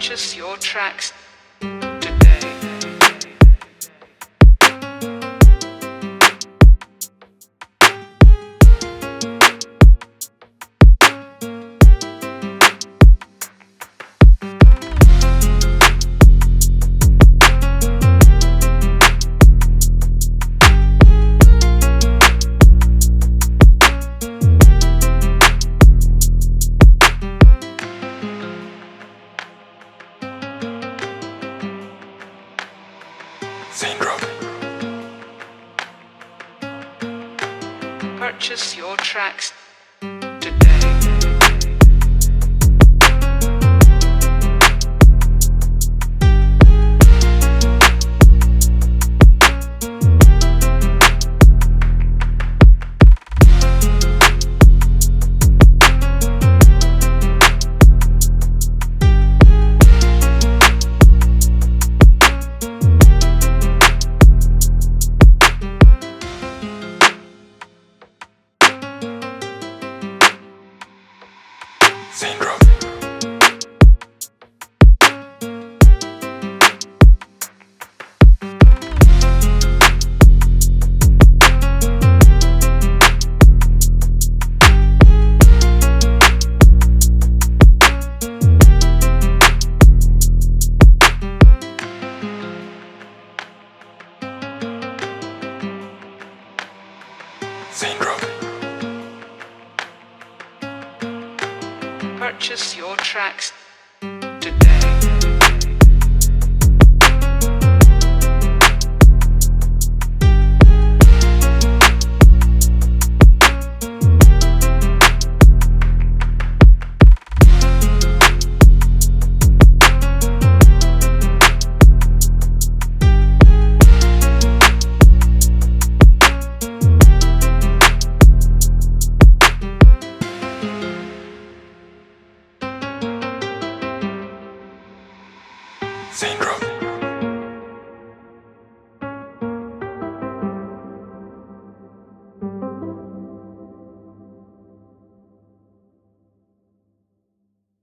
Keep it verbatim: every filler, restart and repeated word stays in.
purchase your tracks today. Saint-Drop. Purchase your tracks today. Saint-Drop. Saint-Drop. Purchase your tracks.